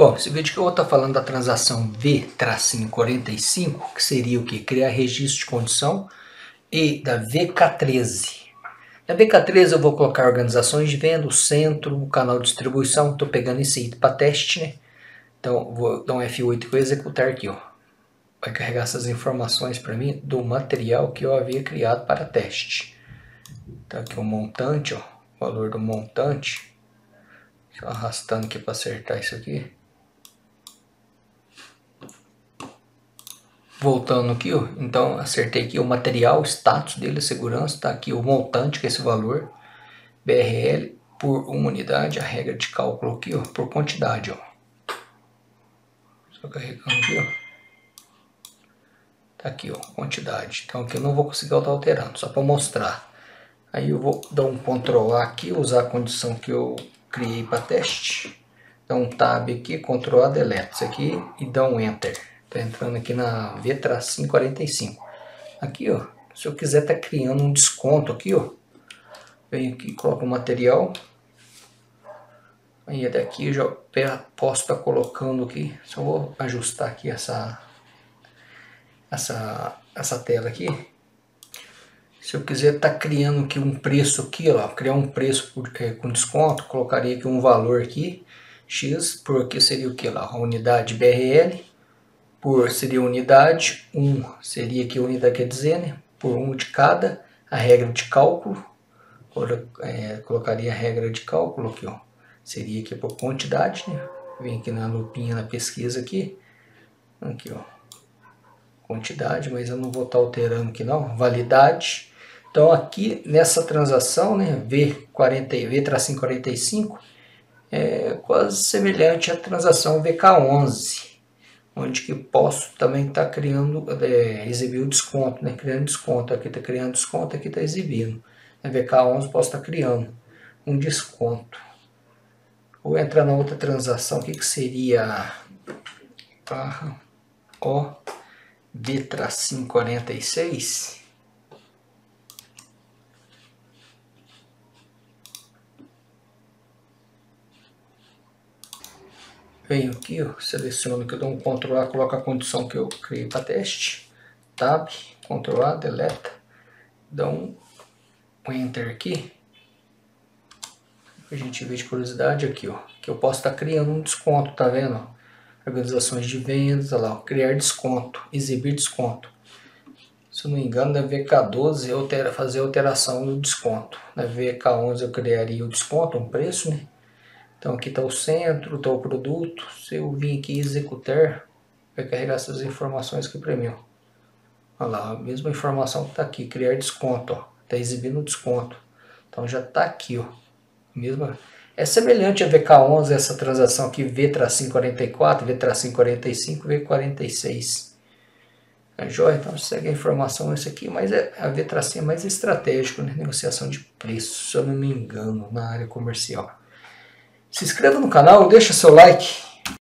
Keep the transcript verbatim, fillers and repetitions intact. Bom, esse vídeo que eu vou estar falando da transação V quarenta e cinco, que seria o que? Criar registro de condição, e da V K treze. Na V K treze eu vou colocar organizações de venda, o centro, o canal de distribuição. Estou pegando esse item para teste, né? Então vou dar um F oito e vou executar aqui, ó. Vai carregar essas informações para mim do material que eu havia criado para teste. Então aqui o montante, ó, o valor do montante. Só arrastando aqui para acertar isso aqui. Voltando aqui, ó, então acertei aqui o material, o status dele, a segurança, está aqui o montante, que é esse valor, B R L, por uma unidade, a regra de cálculo aqui, ó, por quantidade, ó. Só carregando aqui, ó. Tá aqui, ó, quantidade. Então aqui eu não vou conseguir estar alterando, só para mostrar. Aí eu vou dar um Ctrl A aqui, usar a condição que eu criei para teste. Dá um Tab aqui, Ctrl A, deleta isso aqui e dá um Enter. Tá entrando aqui na V quarenta e cinco. Aqui, ó, se eu quiser tá criando um desconto aqui, ó, venho aqui, coloco o material. Aí daqui eu já posso estar tá colocando aqui. Só vou ajustar aqui essa, essa, essa tela aqui. Se eu quiser tá criando aqui um preço aqui, ó, criar um preço por, é, com desconto, colocaria aqui um valor aqui, X, por aqui seria o que lá? A unidade B R L. Por seria unidade, um seria que unidade quer dizer, né? Por um de cada, a regra de cálculo, agora, é, colocaria a regra de cálculo aqui, ó. Seria aqui por quantidade, né? Vem aqui na lupinha, na pesquisa aqui, aqui, ó, quantidade, mas eu não vou estar tá alterando aqui não, validade. Então aqui nessa transação, né, V quarenta, V quarenta e cinco, é quase semelhante à transação V K onze. Onde que posso também estar tá criando, é, exibir o desconto, né? Criando desconto, aqui está criando desconto, aqui está exibindo. Na V K onze posso estar tá criando um desconto. Vou entrar na outra transação, o que, que seria a O V quarenta e seis. Venho aqui, ó, seleciono que eu dou um Ctrl A, coloco a condição que eu criei para teste, Tab, Ctrl A, deleta, dá um Enter aqui, a gente vê de curiosidade aqui, ó, que eu posso estar tá criando um desconto, tá vendo? Ó, organizações de vendas, olha lá, ó, criar desconto, exibir desconto. Se eu não me engano, na V K doze eu altera, fazer alteração no desconto, na V K onze eu criaria o desconto, um preço, né? Então aqui está o centro, está o produto. Se eu vir aqui executar, vai carregar essas informações aqui para mim. Olha lá, a mesma informação que está aqui, criar desconto, está exibindo desconto. Então já está aqui, ó. Mesma. É semelhante a V K onze, essa transação aqui, V quarenta e quatro, V quarenta e cinco, V quarenta e seis. Tá joia? Então segue a informação essa aqui, mas é, a V quarenta e cinco é mais estratégico, né? Negociação de preço, se eu não me engano, na área comercial. Se inscreva no canal, deixa seu like.